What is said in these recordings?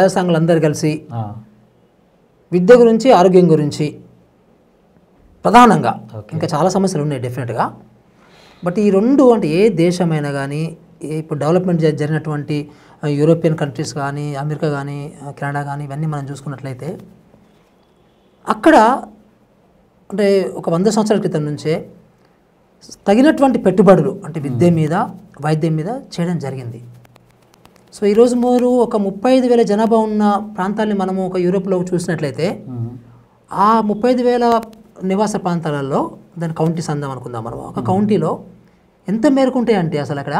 రాజసాంగులు అందరూ కలిసి విద్య గురించి ఆరోగ్యం గురించి ప్రధానంగా ఇంకా చాలా సమస్యలు ఉన్నాయి డెఫినెట్గా. బట్ ఈ రెండు అంటే ఏ దేశమైనా కానీ ఇప్పుడు డెవలప్మెంట్ జరిగినటువంటి యూరోపియన్ కంట్రీస్ కానీ అమెరికా కానీ కెనడా కానీ ఇవన్నీ మనం చూసుకున్నట్లయితే అక్కడ అంటే 100 సంవత్సరాల క్రితం నుంచే తగినటువంటి పెట్టుబడులు అంటే విద్య మీద వైద్యం మీద చేయడం జరిగింది. సో ఈరోజు మీరు 35,000 జనాభా ఉన్న ప్రాంతాన్ని మనము యూరోప్లో చూసినట్లయితే ఆ 35,000 నివాస ప్రాంతాలలో దాని కౌంటీస్ అందాం అనుకుందాం మనం. ఒక కౌంటీలో ఎంత మేరకు ఉంటాయంటే అసలు అక్కడ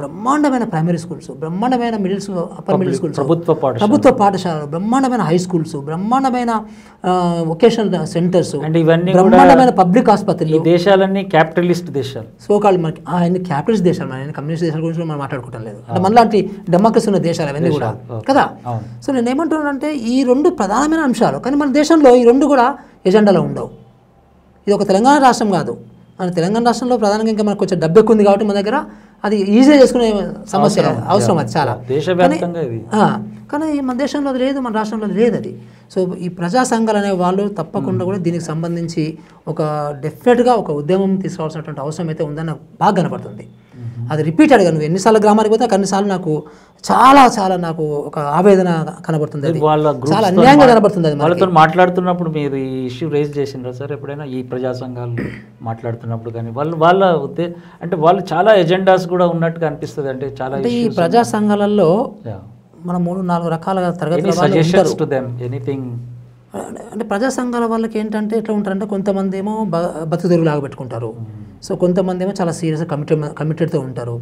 బ్రహ్మాండమైన ప్రైమరీ స్కూల్స్, బ్రహ్మాండమైన middle school, upper middle schools, ప్రభుత్వ పాఠశాలలు, బ్రహ్మాండమైన హై స్కూల్స్, బ్రహ్మాండమైన వొకేషనల్ సెంటర్స్, బ్రహ్మాండమైన పబ్లిక్ ఆసుపత్రులు. దేశాలన్నీ క్యాపిటలిస్ట్ దేశాలు, సోకాళ్ళు మనకి అన్ని క్యాపిటలిస్ట్ దేశాలు. ఆయన కమ్యూనిస్ట్ దేశాల గురించి మనం మాట్లాడుకోవటం లేదు, అంటే మనలాంటి డెమోక్రసీ ఉన్న దేశాలు అవన్నీ కూడా కదా. సో నేను ఏమంటున్నానంటే ఈ రెండు ప్రధానమైన అంశాలు, కానీ మన దేశంలో ఈ రెండు కూడా ఎజెండాలో ఉండవు. ఇది ఒక తెలంగాణ రాష్ట్రం కాదు, మన తెలంగాణ రాష్ట్రంలో ప్రధానంగా ఇంకా మనకు కొంచెం డబ్బు ఎక్కువ ఉంది కాబట్టి మన దగ్గర అది ఈజీ చేసుకునే సమస్య అవసరం, అది చాలా దేశవ్యాప్తంగా. కానీ మన దేశంలో అది లేదు, మన రాష్ట్రంలో లేదు అది. సో ఈ ప్రజా సంఘాలు అనే వాళ్ళు తప్పకుండా కూడా దీనికి సంబంధించి ఒక డెఫినెట్గా ఒక ఉద్యమం తీసుకోవాల్సినటువంటి అవసరం అయితే ఉందని నాకు బాగా కనపడుతుంది. అది రిపీటెడ్గా నువ్వు ఎన్నిసార్లు గ్రామానికి పోతే అన్నిసార్లు నాకు చాలా చాలా నాకు ఒక ఆవేదన కనబడుతుంది, చాలా అన్యాయంగా కనబడుతుంది. అది వాళ్ళతో మాట్లాడుతున్నప్పుడు మీరు ఈ ఇష్యూ రేజ్ చేసినారా సార్ ఎప్పుడైనా? ఈ ప్రజా సంఘాలు మాట్లాడుతున్నప్పుడు కానీ వాళ్ళ అంటే వాళ్ళు చాలా ఎజెండాస్ కూడా ఉన్నట్టుగా అనిపిస్తుంది. అంటే చాలా ఈ ప్రజా సంఘాలలో మన 3-4 రకాల తరగతి అంటే ప్రజా సంఘాల వాళ్ళకి ఏంటంటే ఎట్లా ఉంటారంటే కొంతమంది ఏమో బతుకుదెరువు లాగా పెట్టుకుంటారు, సో కొంతమంది ఏమో చాలా సీరియస్గా కమిటెడ్తో ఉంటారు,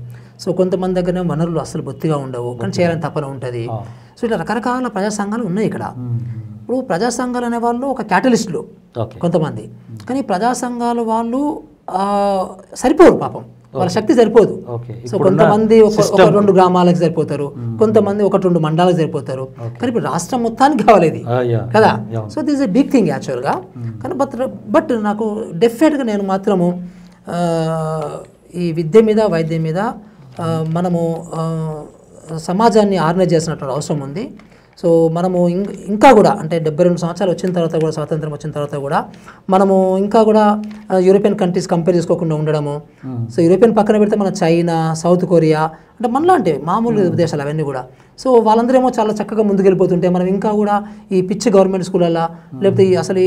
సో కొంతమంది దగ్గర వనరులు అసలు బొత్తిగా ఉండవు కానీ చేయాలని తపన ఉంటుంది. సో ఇట్లా రకరకాల ప్రజా సంఘాలు ఉన్నాయి ఇక్కడ. ఇప్పుడు ప్రజా సంఘాలు అనే వాళ్ళు ఒక క్యాటలిస్టులు కొంతమంది, కానీ ప్రజా సంఘాల వాళ్ళు సరిపోరు పాపం, వాళ్ళ శక్తి సరిపోదు. సో కొంతమంది 1-2 గ్రామాలకు సరిపోతారు, కొంతమంది 1-2 మండలాలకు సరిపోతారు, కానీ ఇప్పుడు రాష్ట్రం మొత్తానికి కావాలేది కదా. So this a big thing యాక్చువల్గా. కానీ బట్ నాకు డెఫినెట్గా నేను మాత్రము ఈ విద్య మీద వైద్యం మీద మనము సమాజాన్ని ఆర్గనైజ్ చేసినటువంటి అవసరం ఉంది. సో మనము ఇంకా కూడా అంటే 72 సంవత్సరాలు వచ్చిన తర్వాత కూడా, స్వాతంత్రం వచ్చిన తర్వాత కూడా మనము ఇంకా కూడా యూరోపియన్ కంట్రీస్ కంపేర్ చేసుకోకుండా ఉండడము. సో యూరోపియన్ పక్కన పెడితే మన చైనా, సౌత్ కొరియా అంటే మనలాంటివి మామూలు దేశాలు అవన్నీ కూడా. సో వాళ్ళందరేమో చాలా చక్కగా ముందుకెళ్ళిపోతుంటే మనం ఇంకా కూడా ఈ పిచ్చి గవర్నమెంట్ స్కూళ్ళల్లో, లేకపోతే అసలు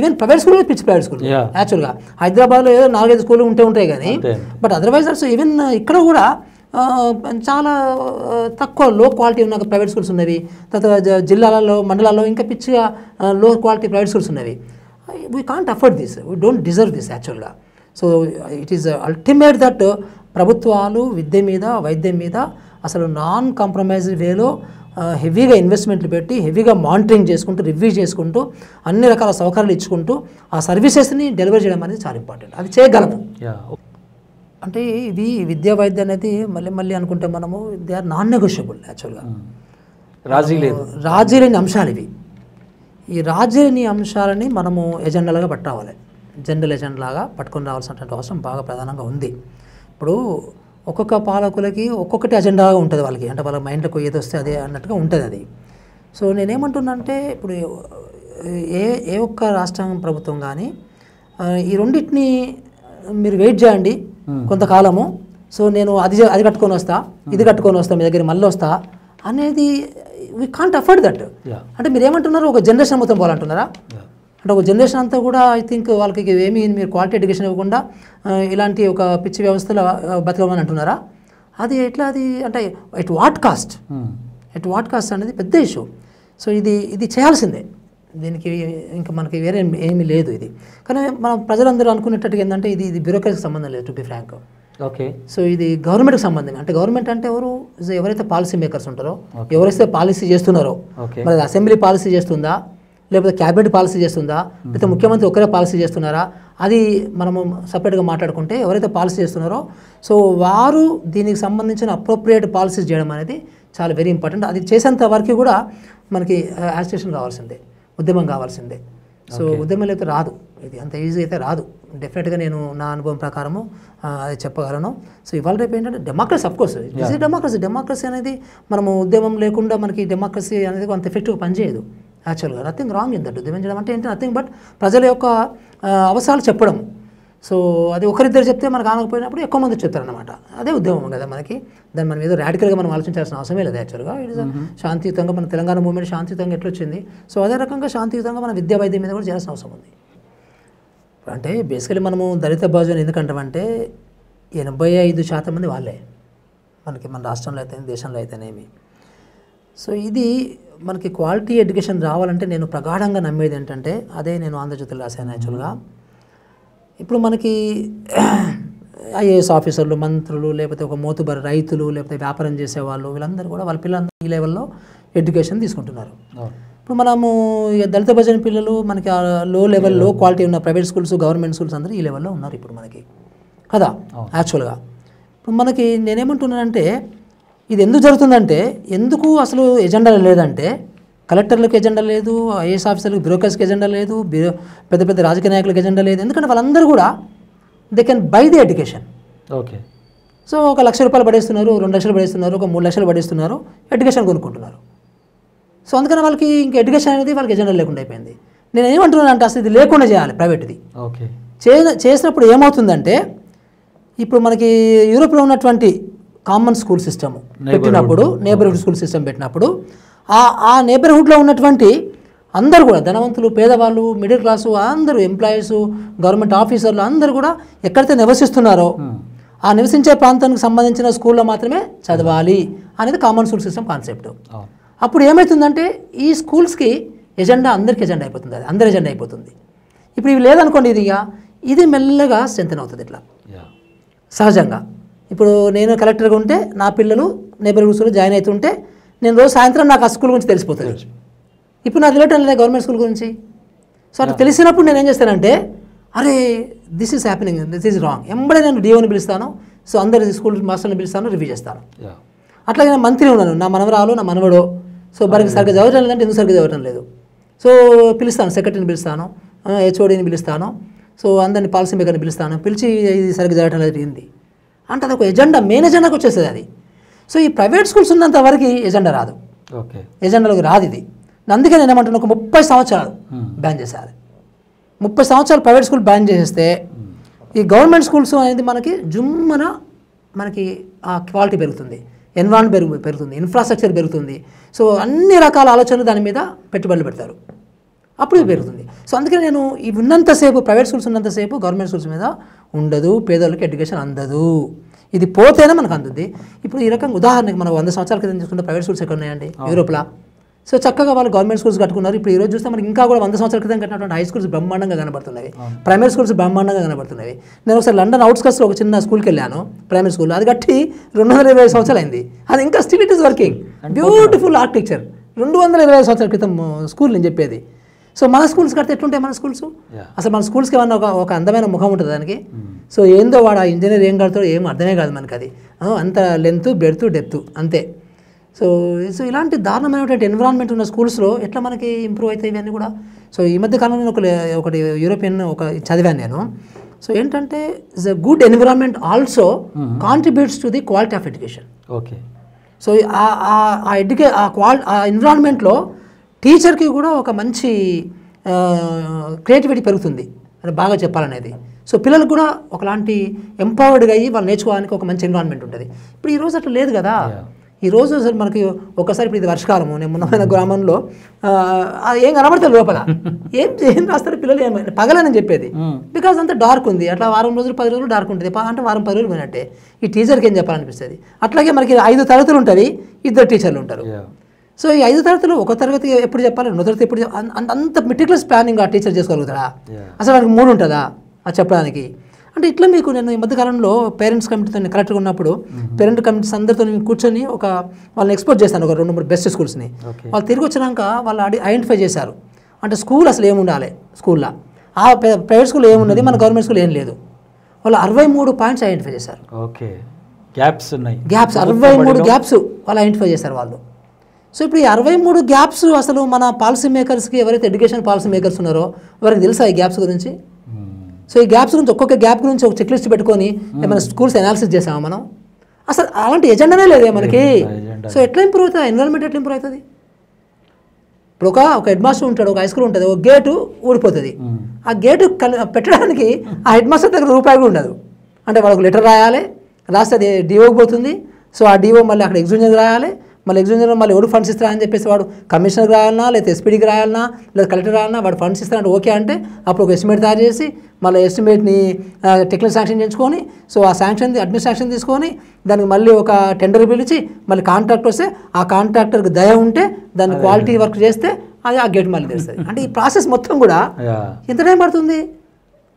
ఈవెన్ ప్రైవేట్ స్కూల్ పిచ్చి ప్రైవేట్ స్కూల్. యాక్చువల్గా హైదరాబాద్లో ఏదో 4-5 స్కూళ్ళు ఉంటాయి కానీ బట్ అదర్వైజ్ ఆల్సో ఈవెన్ ఇక్కడ కూడా చాలా తక్కువ లో క్వాలిటీ ఉన్న ప్రైవేట్ స్కూల్స్ ఉన్నవి. తర్వాత జిల్లాలలో మండలాల్లో ఇంకా పిచ్చిగా లో క్వాలిటీ ప్రైవేట్ స్కూల్స్ ఉన్నవి. We can't afford this, we don't deserve this యాక్చువల్గా. So it is ultimate that ప్రభుత్వాలు విద్య మీద వైద్యం మీద అసలు నాన్ కాంప్రమైజ్ వేలో హెవీగా ఇన్వెస్ట్మెంట్లు పెట్టి హెవీగా మానిటరింగ్ చేసుకుంటూ, రివ్యూ చేసుకుంటూ, అన్ని రకాల సౌకర్యాలు ఇచ్చుకుంటూ ఆ సర్వీసెస్ని డెలివరీ చేయడం అనేది చాలా ఇంపార్టెంట్. అది చేయగలము. అంటే ఇవి విద్యా వైద్యం అనేది మళ్ళీ మళ్ళీ అనుకుంటే మనము దే ఆర్ నాన్ నెగోషియబుల్ యాక్చువల్గా. రాజీ లేని అంశాలు ఇవి. ఈ రాజీ లేని అంశాలని మనము ఎజెండాలుగా పట్టుకోవాలి, జనరల్ ఎజెండాలాగా పట్టుకొని రావాల్సినటువంటి అవసరం బాగా ప్రధానంగా ఉంది. ఇప్పుడు ఒక్కొక్క పాలకులకి ఒక్కొక్కటి ఎజెండాగా ఉంటుంది వాళ్ళకి, అంటే వాళ్ళ మైండ్లకు ఏది వస్తే అదే అన్నట్టుగా ఉంటుంది అది. సో నేనేమంటున్నానంటే ఇప్పుడు ఏ ఒక్క రాష్ట్రం ప్రభుత్వం కానీ ఈ రెండింటిని మీరు వెయిట్ చేయండి కొంతకాలము, సో నేను అది కట్టుకొని వస్తా, ఇది కట్టుకొని వస్తా, మీ దగ్గర మళ్ళీ వస్తా అనేది వీ కాంట్ అఫోర్డ్ దట్. అంటే మీరు ఏమంటున్నారు, ఒక జనరేషన్ మొత్తం పోవాలంటున్నారా? అంటే ఒక జనరేషన్ అంతా కూడా ఐ థింక్ వాళ్ళకి ఏమీ మీరు క్వాలిటీ ఎడ్యుకేషన్ ఇవ్వకుండా ఇలాంటి ఒక పిచ్చి వ్యవస్థలో బతకమని అంటున్నారా? అది ఎట్లా? అది అంటే ఎట్ వాట్ కాస్ట్ అనేది పెద్ద ఇష్యూ. సో ఇది చేయాల్సిందే, దీనికి ఇంకా మనకి వేరే ఏమీ లేదు ఇది. కానీ మనం ప్రజలందరూ అనుకునేటట్టుగా ఏంటంటే ఇది బ్యూరోక్రసీకి సంబంధం లేదు, to be frank. Okay, so ఇది గవర్నమెంట్కి సంబంధం. అంటే గవర్నమెంట్ అంటే ఎవరైతే పాలసీ మేకర్స్ ఉంటారో, ఎవరైతే పాలసీ చేస్తున్నారో, మరి అసెంబ్లీ పాలసీ చేస్తుందా, లేకపోతే క్యాబినెట్ పాలసీ చేస్తుందా, లేకపోతే ముఖ్యమంత్రి ఒకరే పాలసీ చేస్తున్నారా, అది మనము సపరేట్గా మాట్లాడుకుంటే ఎవరైతే పాలసీ చేస్తున్నారో సో వారు దీనికి సంబంధించిన అప్రోప్రియేట్ పాలసీస్ చేయడం అనేది చాలా వెరీ ఇంపార్టెంట్. అది చేసేంత వరకు కూడా మనకి యాజిటేషన్ కావాల్సిందే, ఉద్యమం కావాల్సిందే. సో ఉద్యమం అయితే రాదు, ఇది అంత ఈజీ అయితే రాదు. డెఫినెట్గా నేను నా అనుభవం ప్రకారము అది చెప్పగలను. సో ఇవాళ రేపు ఏంటంటే democracy, of course it is democracy. Democracy అనేది మనము ఉద్యమం లేకుండా మనకి డెమోక్రసీ అనేది అంత ఎఫెక్టివ్గా పనిచేయదు యాక్చువల్గా. Nothing wrong in that. ఉద్యమం చేయడం అంటే ఏంటి, నథింగ్ బట్ ప్రజల యొక్క అవసరాలు చెప్పడం. సో అది ఒకరిద్దరు చెప్తే మనకు ఆనకపోయినప్పుడు ఎక్కువ మంది చెప్తారనమాట. అదే ఉద్యమం కదా మనకి, దాన్ని మనం ఏదో ర్యాడికల్గా మనం ఆలోచించాల్సిన అవసరమే లేదు యాక్చువల్గా. ఇట్ ఈస్ శాంతియుతంగా మన తెలంగాణ మూవ్మెంట్ శాంతియుతంగా ఎట్లొచ్చింది, సో అదే రకంగా శాంతియుతంగా మన విద్యా వైద్యం మీద కూడా చేయాల్సిన అవసరం ఉంది. అంటే బేసికలీ మనము దళిత భాషను ఎందుకంటామంటే 85% మంది వాళ్ళే మనకి, మన రాష్ట్రంలో అయితే దేశంలో అయితేనేమి. సో ఇది మనకి క్వాలిటీ ఎడ్యుకేషన్ రావాలంటే నేను ప్రగాఢంగా నమ్మేది ఏంటంటే, అదే నేను ఆంధ్రజ్యోతిలో రాశాను యాక్చువల్గా. ఇప్పుడు మనకి ఐఏఎస్ ఆఫీసర్లు, మంత్రులు, లేకపోతే ఒక మోతుబరి రైతులు, లేకపోతే వ్యాపారం చేసేవాళ్ళు, వీళ్ళందరూ కూడా వాళ్ళ పిల్లలందరూ ఈ లెవెల్లో ఎడ్యుకేషన్ తీసుకుంటున్నారు. ఇప్పుడు మనము దళిత భజన పిల్లలు మనకి లో లెవెల్, లో క్వాలిటీ ఉన్న ప్రైవేట్ స్కూల్స్, గవర్నమెంట్ స్కూల్స్ అందరూ ఈ లెవెల్లో ఉన్నారు ఇప్పుడు మనకి కదా యాక్చువల్గా. ఇప్పుడు మనకి నేనేమంటున్నానంటే ఇది ఎందుకు జరుగుతుందంటే, ఎందుకు అసలు ఎజెండా లేదంటే కలెక్టర్లకు ఎజెండా లేదు, ఐఏఎస్ ఆఫీసర్లకు, బ్యూరోక్రాట్స్కి ఎజెండా లేదు, పెద్ద పెద్ద రాజకీయ నాయకులకు ఎజెండా లేదు. ఎందుకంటే వాళ్ళందరూ కూడా they can buy the education. Okay, so ఒక ₹1,00,000 పడేస్తున్నారు, ₹2,00,000 పడేస్తున్నారు, ఒక ₹3,00,000 పడేస్తున్నారు, ఎడ్యుకేషన్ కొనుక్కుంటున్నారు. సో అందుకని వాళ్ళకి ఇంకా ఎడ్యుకేషన్ అనేది వాళ్ళకి ఎజెండా లేకుండా అయిపోయింది. నేను ఏమంటున్నాను అంటే అసలు ఇది లేకుండా చేయాలి ప్రైవేట్ది. ఓకే, చేసినప్పుడు ఏమవుతుందంటే, ఇప్పుడు మనకి యూరోప్లో ఉన్నటువంటి కామన్ స్కూల్ సిస్టమ్ పెట్టినప్పుడు, నేబర్హుడ్ స్కూల్ సిస్టమ్ పెట్టినప్పుడు, ఆ నేబర్హుడ్లో ఉన్నటువంటి అందరు కూడా ధనవంతులు, పేదవాళ్ళు, మిడిల్ క్లాసు, అందరూ ఎంప్లాయీస్, గవర్నమెంట్ ఆఫీసర్లు అందరూ కూడా ఎక్కడైతే నివసిస్తున్నారో ఆ నివసించే ప్రాంతానికి సంబంధించిన స్కూల్లో మాత్రమే చదవాలి అనేది కామన్ స్కూల్ సిస్టమ్ కాన్సెప్ట్. అప్పుడు ఏమవుతుందంటే ఈ స్కూల్స్కి ఎజెండా అందరికి ఎజెండా అయిపోతుంది, అది అందరి ఎజెండా అయిపోతుంది. ఇప్పుడు ఇవి లేదనుకోండి, ఇది మెల్లగా స్ట్రెంథెన్ అవుతుంది ఇట్లా సహజంగా. ఇప్పుడు నేను కలెక్టర్గా ఉంటే నా పిల్లలు నేబర్హుడ్ స్కూల్లో జాయిన్ అవుతుంటే నేను రోజు సాయంత్రం నాకు ఆ స్కూల్ గురించి తెలిసిపోతుంది. ఇప్పుడు నాకు తెలియటం లేదా గవర్నమెంట్ స్కూల్ గురించి. సో అట్లా తెలిసినప్పుడు నేను ఏం చేస్తానంటే, అరే this is happening, this is wrong, ఎంబడే నేను డిఓని పిలుస్తాను, సో అందరి స్కూల్ మాస్టర్ని పిలుస్తాను, రివ్యూ చేస్తాను. అట్లాగే నేను మంత్రి ఉన్నాను, నా మనవరాలు, నా మనవడో, సో వారికి సరిగ్గా చదవటం లేదంటే ఎందుకు సరిగ్గా చదవటం లేదు, సో పిలుస్తాను, సెక్రటరీని పిలుస్తాను, హెచ్ఓడిని పిలుస్తాను, సో అందరిని పాలసీ మేకర్ని పిలుస్తాను, పిలిచి ఇది సరిగ్గా చదవటం లేదు అంటే అదొక ఎజెండా, మెయిన్ ఎజెండాకి వచ్చేసేది అది. సో ఈ ప్రైవేట్ స్కూల్స్ ఉన్నంత వరకు ఎజెండా రాదు. ఓకే, ఎజెండాలోకి రాదు ఇది. అందుకే నేను ఏమంటున్నా, ఒక 30 సంవత్సరాలు బ్యాన్ చేశారు. 30 సంవత్సరాలు ప్రైవేట్ స్కూల్ బ్యాన్ చేసేస్తే ఈ గవర్నమెంట్ స్కూల్స్ అనేది మనకి జుమ్మన మనకి ఆ క్వాలిటీ పెరుగుతుంది, ఎన్విరాన్మెంట్ పెరుగుతుంది, ఇన్ఫ్రాస్ట్రక్చర్ పెరుగుతుంది. సో అన్ని రకాల ఆలోచనలు దాని మీద పెట్టుబడులు పెడతారు, అప్పుడు ఇది పెరుగుతుంది. సో అందుకని నేను ఇవి ఉన్నంతసేపు, ప్రైవేట్ స్కూల్స్ ఉన్నంతసేపు గవర్నమెంట్ స్కూల్స్ మీద ఉండదు, పేదవాళ్ళకి ఎడ్యుకేషన్ అందదు, ఇది పోతేనే మనకు అందుద్ది. ఇప్పుడు ఈ రకంగా ఉదాహరణకి మనం 100 సంవత్సరాల క్రితం చూసుకుంటే ప్రైవేట్ స్కూల్స్ ఎక్కడ ఉన్నాయండి యూరోప్లో. సో చక్కగా వాళ్ళు గవర్నమెంట్ స్కూల్స్ కట్టుకున్నారు. ఇప్పుడు ఈ రోజు చూస్తే మనకి ఇంకా కూడా 100 సంవత్సరాల క్రితం కట్టినటువంటి హై స్కూల్స్ బ్రహ్మాండంగా కనబడుతున్నాయి, ప్రైమరీ స్కూల్స్ బ్రహ్మాండంగా కనబడుతున్నాయి. నేను ఒకసారి లండన్ అవుట్స్కట్స్లో ఒక చిన్న స్కూల్కి వెళ్ళాను, ప్రైమరీ స్కూల్, అది కట్టి 220 సంవత్సరాలు అయింది, అది ఇంకా still it is working, beautiful architecture. 220 సంవత్సరాల క్రితం స్కూల్ నేను చెప్పేది. సో మన స్కూల్స్ కడితే ఎట్లుంటాయి మన స్కూల్స్, అసలు మన స్కూల్స్కి ఏమన్నా ఒక అందమైన ముఖం ఉంటుంది దానికి. సో ఏందో వాడు ఆ ఇంజనీర్ ఏం కడతాడో ఏం అర్థమే కాదు మనకు, అది అంత లెంత్, బెడ్త్, డెప్త్ అంతే. సో సో ఇలాంటి దారుణమైనటువంటి ఎన్విరాన్మెంట్ ఉన్న స్కూల్స్లో ఎట్లా మనకి ఇంప్రూవ్ అవుతాయి ఇవన్నీ కూడా. సో ఈ మధ్య కాలంలో నేను ఒకటి యూరోపియన్ ఒక చదివాను నేను. సో ఏంటంటే the good environment also contributes to the quality of education. Okay, so ఆ ఎన్విరాన్మెంట్లో టీచర్కి కూడా ఒక మంచి క్రియేటివిటీ పెరుగుతుంది అని బాగా చెప్పాలనేది. సో పిల్లలకు కూడా ఒకలాంటి ఎంపవర్డ్గా అయ్యి వాళ్ళు నేర్చుకోవడానికి ఒక మంచి ఎన్విరాన్మెంట్ ఉంటుంది. ఇప్పుడు ఈ రోజు అట్లా లేదు కదా. ఈ రోజు అసలు మనకి ఒకసారి ఇప్పుడు ఇది వర్షకాలము, నేను మున్నమైన గ్రామంలో ఏం కనబడతారు లోపల, ఏం రాస్తారు పిల్లలు, ఏమైనా పగలని చెప్పేది, బికాజ్ అంత డార్క్ ఉంది. అట్లా వారం రోజులు 10 రోజులు డార్క్ ఉంటుంది, అంటే వారం 10 రోజులు పోయినట్టే. ఈ టీచర్కి ఏం చెప్పాలనిపిస్తుంది. అట్లాగే మనకి 5 తరగతులు ఉంటుంది, 2 టీచర్లు ఉంటారు. సో ఈ 5 తరగతులు ఒక తరగతి ఎప్పుడు చెప్పాలి, 2వ తరగతి ఎప్పుడు, అంత మెటిక్యులస్ ప్లానింగ్ ఆ టీచర్ చేసుకోగలుగుతాడా, అసలు వాడికి మూడు ఉంటుందా అది చెప్పడానికి. అంటే ఇట్లా మీకు నేను ఈ మధ్యకాలంలో పేరెంట్స్ కమిటీతో కరెక్ట్గా ఉన్నప్పుడు పేరెంట్ కమిటీస్ అందరితో నేను కూర్చొని ఒక వాళ్ళని ఎక్స్పోర్ట్ చేశాను, ఒక 2-3 బెస్ట్ స్కూల్స్ని. వాళ్ళు తిరిగి వచ్చినాక వాళ్ళు ఐడెంటిఫై చేశారు, అంటే స్కూల్ అసలు ఏముండాలి, స్కూల్లో ఆ ప్రైవేట్ స్కూల్ ఏమున్నది, మన గవర్నమెంట్ స్కూల్ ఏం లేదు. వాళ్ళు 63 పాయింట్స్ ఐడెంటిఫై చేశారు. ఓకే, గ్యాప్స్ ఉన్నాయి, గ్యాప్స్ 63 గ్యాప్స్ వాళ్ళు ఐడెంటిఫై చేశారు వాళ్ళు. సో ఇప్పుడు ఈ 63 గ్యాప్స్ అసలు మన పాలసీ మేకర్స్కి, ఎవరైతే ఎడ్యుకేషన్ పాలసీ మేకర్స్ ఉన్నారో వారికి తెలుసా ఈ గ్యాప్స్ గురించి? సో ఈ గ్యాప్స్ గురించి ఒక్కొక్క గ్యాప్ గురించి ఒక చెక్ లిస్ట్ పెట్టుకొని ఏమైనా స్కూల్స్ అనాలిసిస్ చేసామా మనం? అసలు అలాంటి ఎజెండానే లేదే మనకి. సో ఎట్లా ఇంప్రూవ్ అవుతుంది ఎన్విరాన్మెంట్, ఎట్లా ఇంప్రూవ్ అవుతుంది? ఇప్పుడు ఒక ఒక హెడ్ మాస్టర్ ఉంటాడు, ఒక హై స్కూల్ ఉంటుంది, ఒక గేటు ఊడిపోతుంది. ఆ గేటు పెట్టడానికి ఆ హెడ్ మాస్టర్ దగ్గర రూపాయి కూడా ఉండదు. అంటే వాళ్ళకు లెటర్ రాయాలి, రాస్తే అది డిఓకి పోతుంది. సో ఆ డిఓ మళ్ళీ అక్కడ ఎగ్జిక్యూటివ్ రాయాలి, మళ్ళీ ఎగ్జిక్యూటివ్ మళ్ళీ ఎవరు ఫండ్స్ ఇస్తారని చెప్పేసి వాడు కమిషనర్కి రాయాలన్నా, లేదా ఎస్పీడీకి రాయాలన్నా, లేదా కలెక్టర్ రాయాలన్నా, వాడు ఫండ్స్ ఇస్తారంటే ఓకే అంటే అప్పుడు ఒక ఎస్టిమేట్ తయారు చేసి మళ్ళీ ఎస్టిమేట్ని టెక్నికల్ శాంక్షన్ చేయించుకొని, సో ఆ శాంక్షన్ అడ్మినిస్ట్రేషన్ తీసుకొని దానికి మళ్ళీ ఒక టెండర్ పిలిచి మళ్ళీ కాంట్రాక్టర్ వస్తే ఆ కాంట్రాక్టర్కి దయ ఉంటే దాన్ని క్వాలిటీ వర్క్ చేస్తే అది ఆ గేట్ మళ్ళీ తెలుస్తుంది. అంటే ఈ ప్రాసెస్ మొత్తం కూడా ఎంత టైం పడుతుంది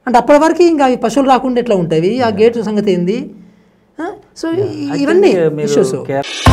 అంటే అప్పటి వరకు ఇంకా ఈ పశువులు రాకుండా ఎట్లా ఉంటాయి, ఆ గేట్ సంగతి ఏంది? సో ఇవన్నీ ఇష్యూస్.